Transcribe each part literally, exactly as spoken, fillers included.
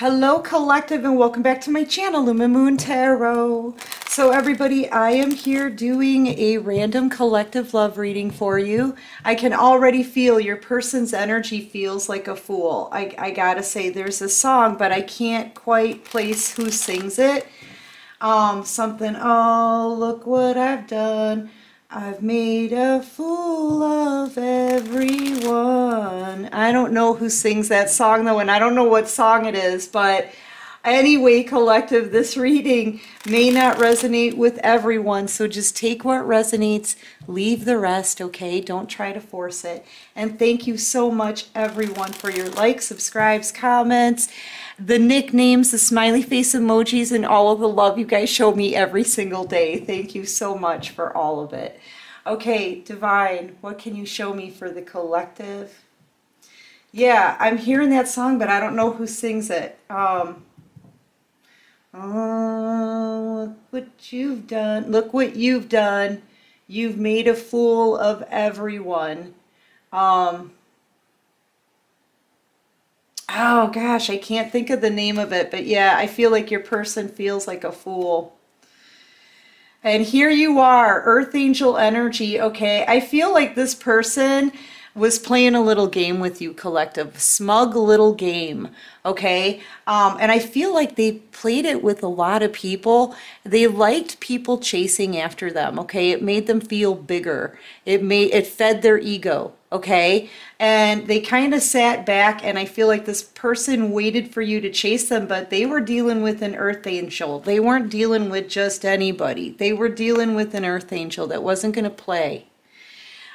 Hello collective, and welcome back to my channel, Lumen Moon Tarot. So everybody, I am here doing a random collective love reading for you. I can already feel your person's energy feels like a fool. I, I gotta say, there's a song, but I can't quite place who sings it. Um, something, oh, look what I've done. I've made a fool of everyone. I don't know who sings that song though, and I don't know what song it is, but anyway, collective, this reading may not resonate with everyone, so just take what resonates, leave the rest, okay? Don't try to force it. And thank you so much, everyone, for your likes, subscribes, comments, the nicknames, the smiley face emojis, and all of the love you guys show me every single day. Thank you so much for all of it. Okay, Divine, what can you show me for the collective? Yeah, I'm hearing that song, but I don't know who sings it. Um, oh, look what you've done. Look what you've done. You've made a fool of everyone. Um... Oh gosh, I can't think of the name of it, but yeah, I feel like your person feels like a fool. And here you are, Earth Angel energy. Okay, I feel like this person was playing a little game with you, collective. Smug little game, okay? Um, and I feel like they played it with a lot of people. They liked people chasing after them, okay? It made them feel bigger. It made, it fed their ego, okay? And they kind of sat back, and I feel like this person waited for you to chase them, but they were dealing with an earth angel. They weren't dealing with just anybody. They were dealing with an earth angel that wasn't going to play.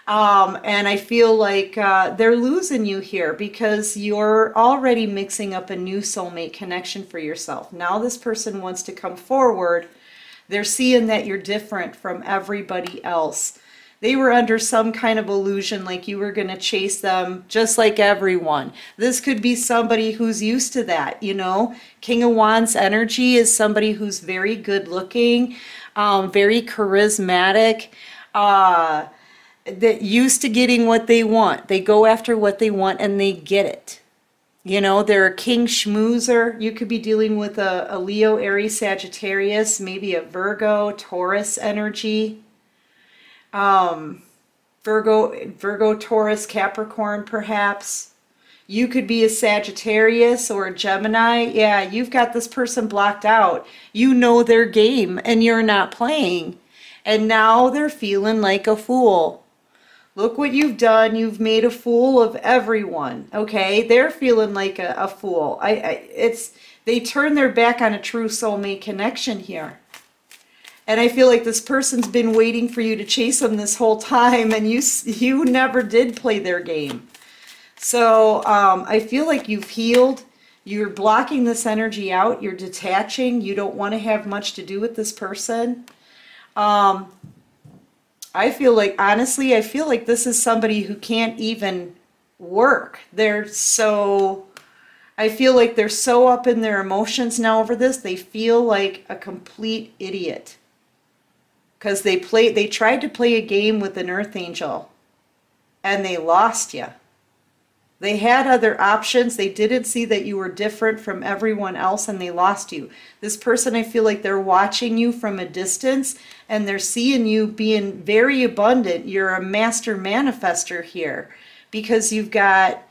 Um, and I feel like uh, they're losing you here because you're already mixing up a new soulmate connection for yourself. Now this person wants to come forward. They're seeing that you're different from everybody else. They were under some kind of illusion, like you were going to chase them just like everyone. This could be somebody who's used to that, you know. King of Wands energy is somebody who's very good looking, um, very charismatic, uh... that used to getting what they want. They go after what they want and they get it. You know, they're a king schmoozer. You could be dealing with a, a Leo, Aries, Sagittarius, maybe a Virgo, Taurus energy. Um, Virgo, Virgo, Taurus, Capricorn perhaps. You could be a Sagittarius or a Gemini. Yeah, you've got this person blocked out. You know their game and you're not playing. And now they're feeling like a fool. Look what you've done. You've made a fool of everyone. Okay, they're feeling like a, a fool. I, I, it's they turn their back on a true soulmate connection here. And I feel like this person's been waiting for you to chase them this whole time, and you, you never did play their game. So um, I feel like you've healed. You're blocking this energy out. You're detaching. You don't want to have much to do with this person. Um, I feel like, honestly, I feel like this is somebody who can't even work. They're so, I feel like they're so up in their emotions now over this. They feel like a complete idiot because they play, they tried to play a game with an earth angel and they lost you. They had other options. They didn't see that you were different from everyone else, and they lost you. This person, I feel like they're watching you from a distance, and they're seeing you being very abundant. You're a master manifester here because you've got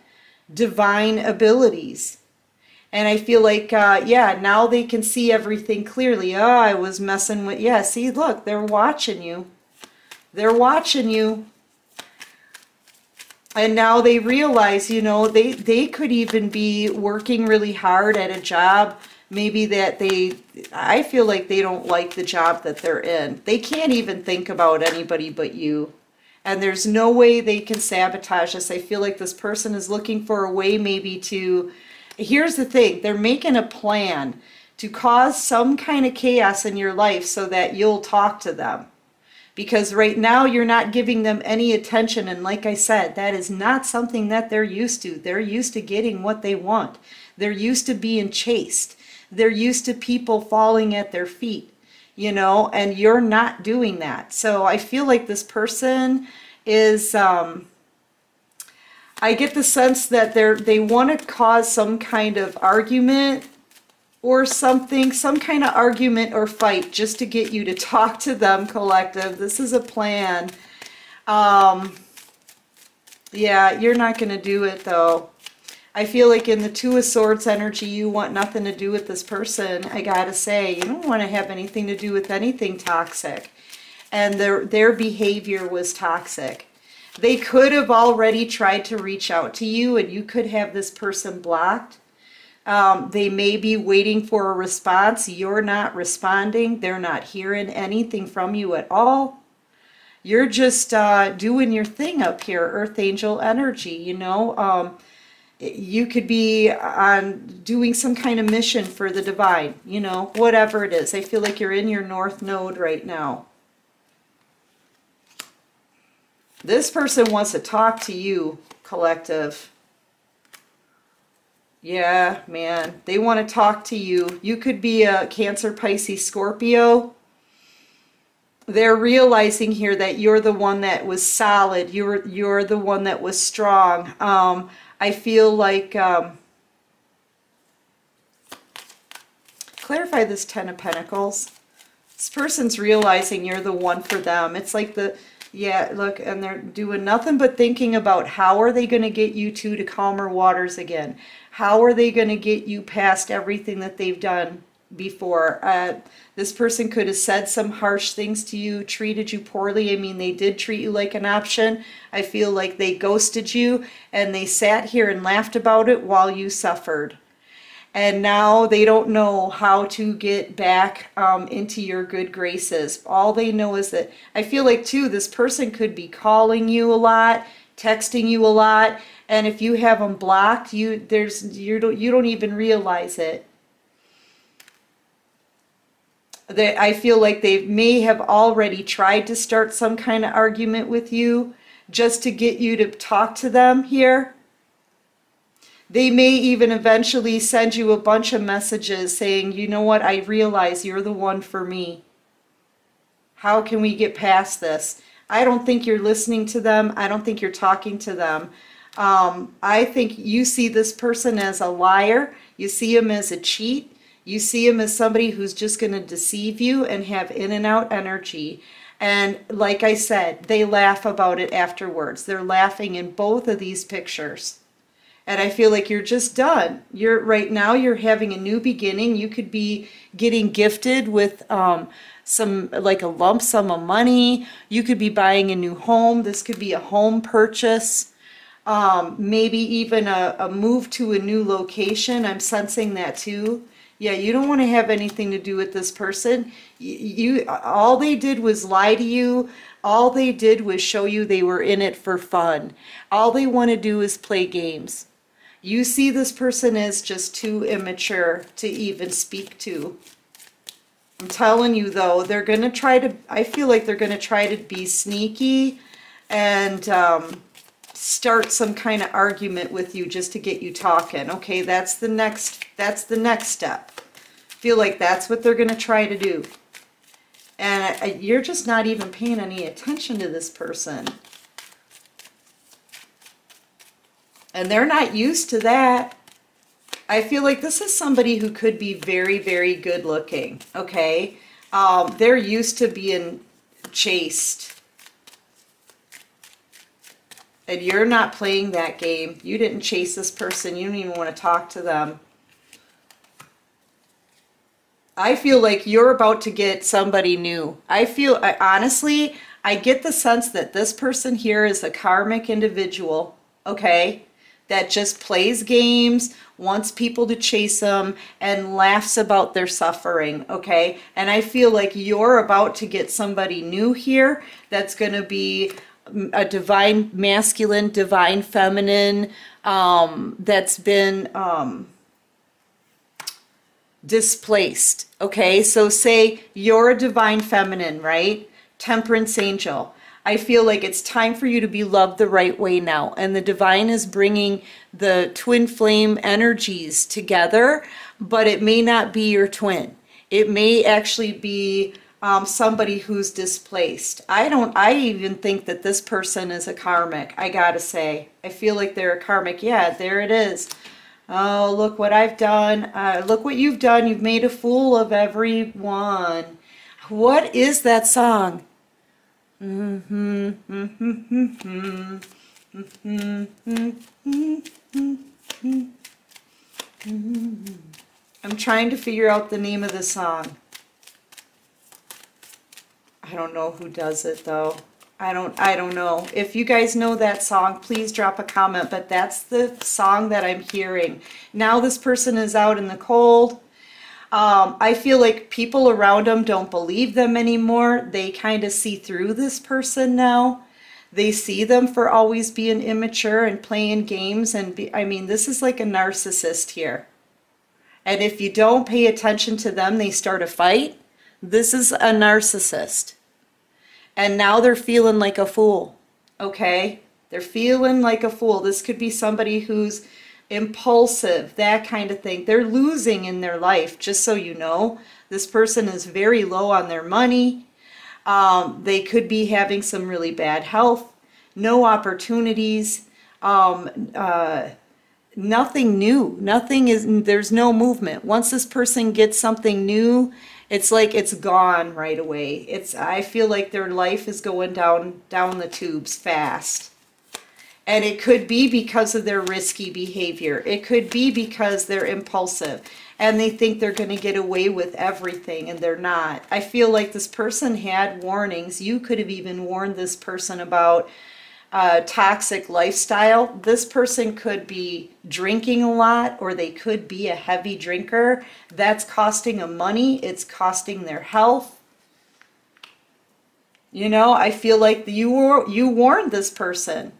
divine abilities. And I feel like, uh, yeah, now they can see everything clearly. Oh, I was messing with, yeah, see, look, they're watching you. They're watching you. And now they realize, you know, they, they could even be working really hard at a job. Maybe that they, I feel like they don't like the job that they're in. They can't even think about anybody but you. And there's no way they can sabotage us. I feel like this person is looking for a way maybe to, here's the thing, they're making a plan to cause some kind of chaos in your life so that you'll talk to them. Because right now you're not giving them any attention. And like I said, that is not something that they're used to. They're used to getting what they want. They're used to being chased. They're used to people falling at their feet, you know, and you're not doing that. So I feel like this person is, um, I get the sense that they're, they want to cause some kind of argument or something, some kind of argument or fight just to get you to talk to them, collective. This is a plan. Um, yeah, you're not going to do it, though. I feel like in the Two of Swords energy, you want nothing to do with this person. I got to say, you don't want to have anything to do with anything toxic. And their, their behavior was toxic. They could have already tried to reach out to you, and you could have this person blocked. Um, they may be waiting for a response. You're not responding. They're not hearing anything from you at all. You're just uh, doing your thing up here, Earth Angel energy, you know. Um, you could be on doing some kind of mission for the divine, you know, whatever it is. I feel like you're in your North Node right now. This person wants to talk to you, collective. Yeah, man. They want to talk to you. You could be a Cancer, Pisces, Scorpio. They're realizing here that you're the one that was solid. You're, you're the one that was strong. Um, I feel like... Um, clarify this Ten of Pentacles. This person's realizing you're the one for them. It's like the... Yeah, look, and they're doing nothing but thinking about how are they going to get you two to calmer waters again? How are they going to get you past everything that they've done before? Uh, this person could have said some harsh things to you, treated you poorly. I mean, they did treat you like an option. I feel like they ghosted you, and they sat here and laughed about it while you suffered. And now they don't know how to get back um, into your good graces. All they know is that I feel like, too, this person could be calling you a lot, texting you a lot, and if you have them blocked, you there's you don't you don't even realize it. They, I feel like they may have already tried to start some kind of argument with you just to get you to talk to them here. They may even eventually send you a bunch of messages saying, you know what, I realize you're the one for me. How can we get past this? I don't think you're listening to them. I don't think you're talking to them. Um, I think you see this person as a liar. You see him as a cheat. You see him as somebody who's just going to deceive you and have in and out energy. And like I said, they laugh about it afterwards. They're laughing in both of these pictures. And I feel like you're just done. You're right now, you're having a new beginning. You could be getting gifted with um, some, like a lump sum of money. You could be buying a new home. This could be a home purchase. Um, maybe even a, a move to a new location. I'm sensing that too. Yeah, you don't want to have anything to do with this person. You, you, all they did was lie to you. All they did was show you they were in it for fun. All they want to do is play games. You see this person as just too immature to even speak to. I'm telling you, though, they're going to try to, I feel like they're going to try to be sneaky and um, start some kind of argument with you just to get you talking. Okay, that's the next, that's the next step. Feel like that's what they're going to try to do. And you're just not even paying any attention to this person. And they're not used to that. I feel like this is somebody who could be very, very good looking, okay? Um, they're used to being chased. And you're not playing that game. You didn't chase this person. You don't even want to talk to them. I feel like you're about to get somebody new. I feel, I, honestly, I get the sense that this person here is a karmic individual, okay? That just plays games, wants people to chase them, and laughs about their suffering, okay? And I feel like you're about to get somebody new here that's going to be a divine masculine, divine feminine, um, that's been um, displaced, okay? So say you're a divine feminine, right? Temperance angel. I feel like it's time for you to be loved the right way now. And the divine is bringing the twin flame energies together, but it may not be your twin. It may actually be... Um, somebody who's displaced. I don't, I even think that this person is a karmic, I gotta say. I feel like they're a karmic. Yeah, there it is. Oh, look what I've done. Uh, look what you've done. You've made a fool of everyone. What is that song? Mm-hmm, mm-hmm, mm-hmm, mm-hmm, mm-hmm, mm-hmm, mm-hmm. I'm trying to figure out the name of the song. I don't know who does it though. I don't I don't know. If you guys know that song, please drop a comment, but that's the song that I'm hearing. Now this person is out in the cold. Um, I feel like people around them don't believe them anymore. They kind of see through this person now. They see them for always being immature and playing games. And be, I mean, this is like a narcissist here. And if you don't pay attention to them, they start a fight. This is a narcissist. And now they're feeling like a fool, okay? They're feeling like a fool. This could be somebody who's impulsive, that kind of thing. They're losing in their life, just so you know. This person is very low on their money. Um, they could be having some really bad health, no opportunities, um, uh, nothing new. Nothing is, there's no movement. Once this person gets something new, it's like it's gone right away. It's, I feel like their life is going down, down the tubes fast. And it could be because of their risky behavior. It could be because they're impulsive and they think they're going to get away with everything and they're not. I feel like this person had warnings. You could have even warned this person about uh, toxic lifestyle. This person could be drinking a lot, or they could be a heavy drinker. That's costing them money. It's costing their health. You know, I feel like you were, you warned this person.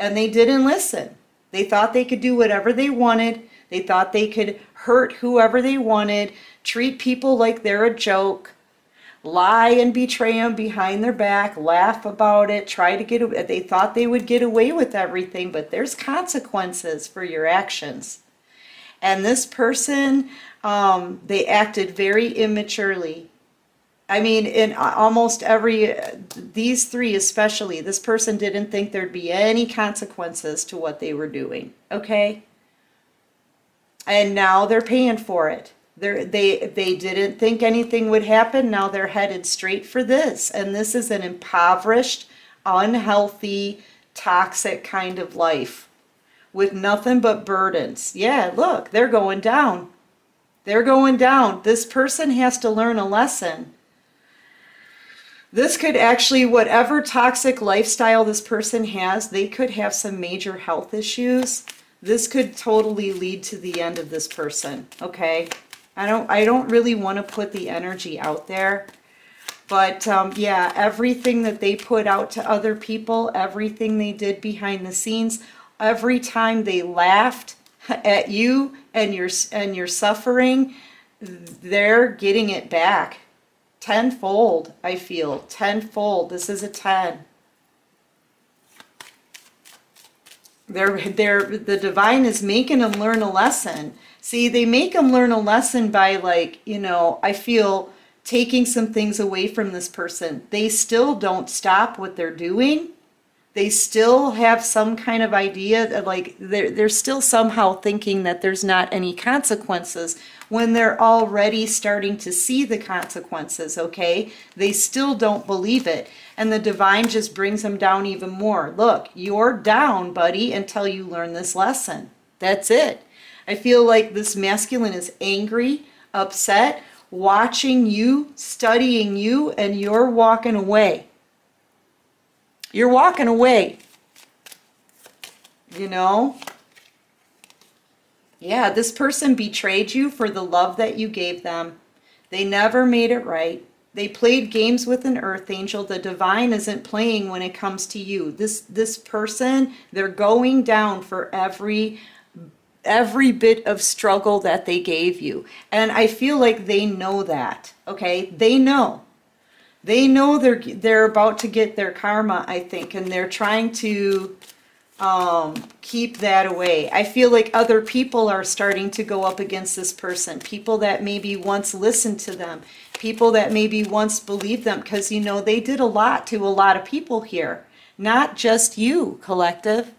And they didn't listen. They thought they could do whatever they wanted. They thought they could hurt whoever they wanted, treat people like they're a joke, lie and betray them behind their back, laugh about it, try to get away. They thought they would get away with everything, but there's consequences for your actions. And this person, um, they acted very immaturely. I mean, in almost every, these three especially, this person didn't think there'd be any consequences to what they were doing, okay? And now they're paying for it. They're, they, they didn't think anything would happen. Now they're headed straight for this. And this is an impoverished, unhealthy, toxic kind of life with nothing but burdens. Yeah, look, they're going down. They're going down. This person has to learn a lesson. This could actually, whatever toxic lifestyle this person has, they could have some major health issues. This could totally lead to the end of this person, okay? I don't, I don't really want to put the energy out there. But, um, yeah, everything that they put out to other people, everything they did behind the scenes, every time they laughed at you and your, and your suffering, they're getting it back. Tenfold, I feel. Tenfold. This is a ten. They're, they're, the divine is making them learn a lesson. See, they make them learn a lesson by, like, you know, I feel taking some things away from this person. They still don't stop what they're doing. They still have some kind of idea that, like, they're, they're still somehow thinking that there's not any consequences when they're already starting to see the consequences, okay? They still don't believe it. And the divine just brings them down even more. Look, you're down, buddy, until you learn this lesson. That's it. I feel like this masculine is angry, upset, watching you, studying you, and you're walking away. You're walking away, you know? Yeah, this person betrayed you for the love that you gave them. They never made it right. They played games with an earth angel. The divine isn't playing when it comes to you. This, this person, they're going down for every, every bit of struggle that they gave you. And I feel like they know that, okay? They know. They know they're, they're about to get their karma, I think, and they're trying to um, keep that away. I feel like other people are starting to go up against this person, people that maybe once listened to them, people that maybe once believed them, because, you know, they did a lot to a lot of people here, not just you, collective.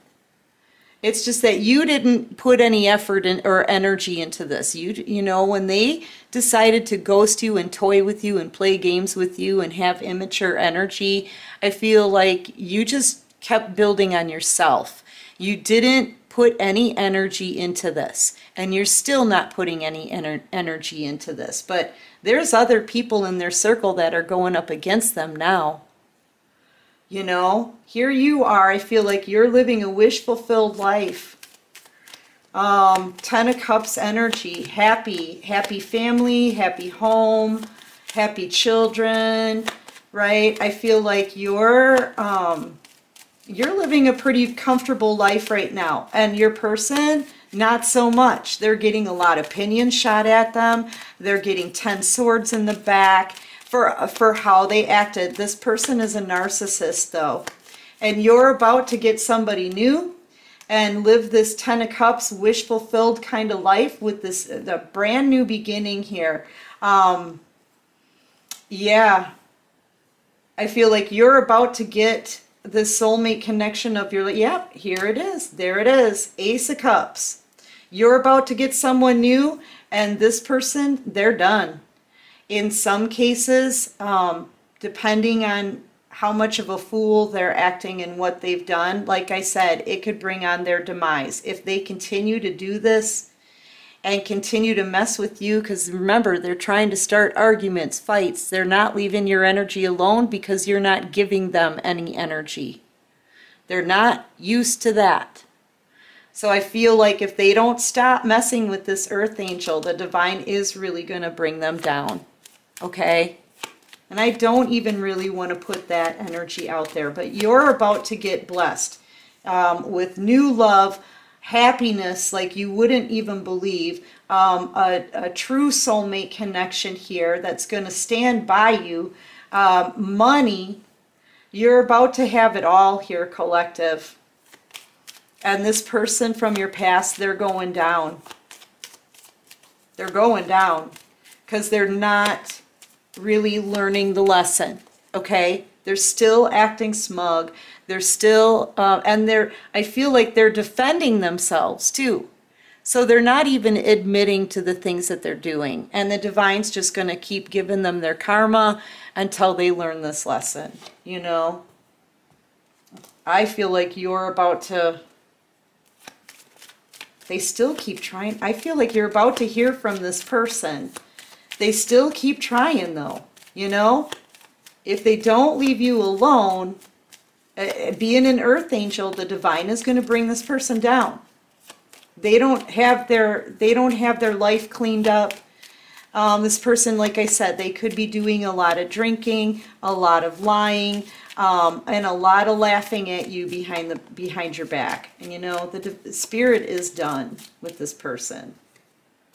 It's just that you didn't put any effort in, or energy into this. You, you know, when they decided to ghost you and toy with you and play games with you and have immature energy, I feel like you just kept building on yourself. You didn't put any energy into this, and you're still not putting any ener energy into this. But there's other people in their circle that are going up against them now. You know, here you are. I feel like you're living a wish-fulfilled life. Um, Ten of Cups energy. Happy. Happy family. Happy home. Happy children. Right? I feel like you're, um, you're living a pretty comfortable life right now. And your person, not so much. They're getting a lot of opinions shot at them. They're getting ten swords in the back for for how they acted. This person is a narcissist, though, and you're about to get somebody new and live this Ten of Cups wish fulfilled kind of life with this the brand new beginning here. Um, yeah, I feel like you're about to get the soulmate connection of your life. Yep, here it is. There it is. Ace of Cups. You're about to get someone new, and this person, they're done. In some cases, um, depending on how much of a fool they're acting and what they've done, like I said, it could bring on their demise. If they continue to do this and continue to mess with you, because remember, they're trying to start arguments, fights. They're not leaving your energy alone because you're not giving them any energy. They're not used to that. So I feel like if they don't stop messing with this earth angel, the divine is really going to bring them down. Okay, and I don't even really want to put that energy out there, but you're about to get blessed um, with new love, happiness like you wouldn't even believe, um, a, a true soulmate connection here that's going to stand by you, um, money. You're about to have it all here, collective. And this person from your past, they're going down. They're going down because they're not really learning the lesson, okay? They're still acting smug. They're still, uh, and they're, I feel like they're defending themselves too. So they're not even admitting to the things that they're doing. And the divine's just going to keep giving them their karma until they learn this lesson, you know? I feel like you're about to, they still keep trying. I feel like you're about to hear from this person. They still keep trying, though, you know? If they don't leave you alone, uh, being an earth angel, the divine is going to bring this person down. They don't have their, they don't have their life cleaned up. Um, this person, like I said, they could be doing a lot of drinking, a lot of lying, um, and a lot of laughing at you behind the behind your back. And you know, the, the spirit is done with this person.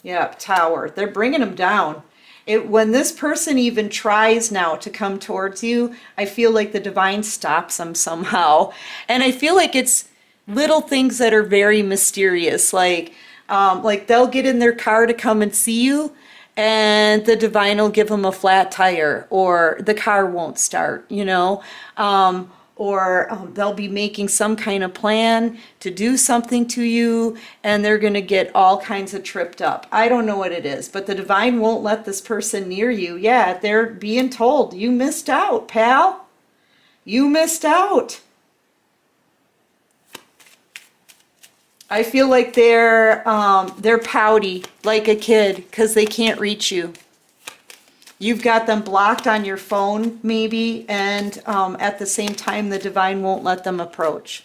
Yep, Tower. They're bringing them down. It, when this person even tries now to come towards you, I feel like the divine stops them somehow. And I feel like it's little things that are very mysterious. Like, um, like they'll get in their car to come and see you, and the divine will give them a flat tire, or the car won't start, you know, um, or um, they'll be making some kind of plan to do something to you, and they're going to get all kinds of tripped up. I don't know what it is, but the divine won't let this person near you. Yeah, they're being told, you missed out, pal. You missed out. I feel like they're um, they're pouty like a kid because they can't reach you. You've got them blocked on your phone maybe, and um, at the same time the divine won't let them approach.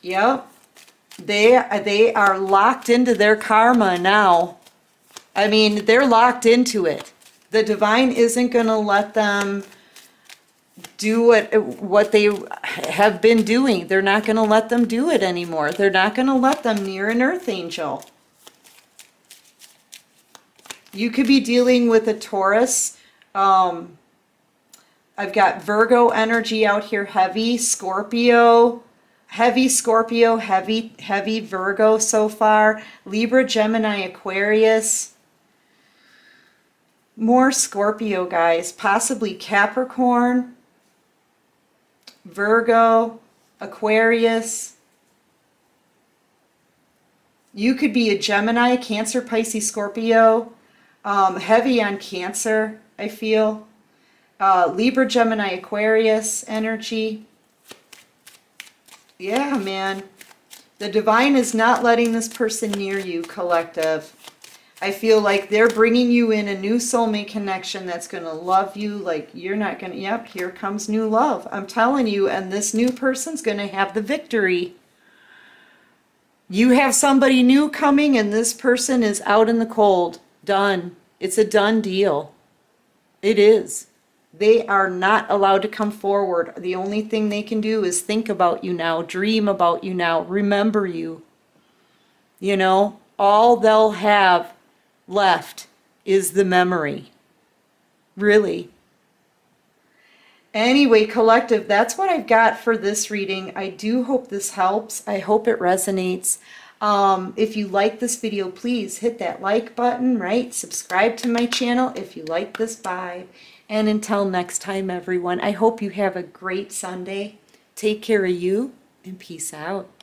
Yep, they, they are locked into their karma now. I mean, they're locked into it. The divine isn't going to let them do what what they have been doing. They're not going to let them do it anymore. They're not going to let them near an earth angel. You could be dealing with a Taurus. Um, I've got Virgo energy out here, heavy Scorpio, heavy Scorpio, heavy, heavy Virgo so far. Libra, Gemini, Aquarius. More Scorpio, guys. Possibly Capricorn. Virgo, Aquarius. You could be a Gemini, Cancer, Pisces, Scorpio. Um, heavy on Cancer, I feel. Uh, Libra, Gemini, Aquarius energy. Yeah, man. The divine is not letting this person near you, collective. I feel like they're bringing you in a new soulmate connection that's going to love you like you're not going to. Yep, here comes new love. I'm telling you, and this new person's going to have the victory. You have somebody new coming, and this person is out in the cold. Done. It's a done deal. It is. They are not allowed to come forward. The only thing they can do is think about you now, dream about you now, remember you. You know, all they'll have left is the memory. Really. Anyway, collective, that's what I've got for this reading. I do hope this helps. I hope it resonates. Um, if you like this video, please hit that like button, right? Subscribe to my channel if you like this vibe. And until next time, everyone, I hope you have a great Sunday. Take care of you and peace out.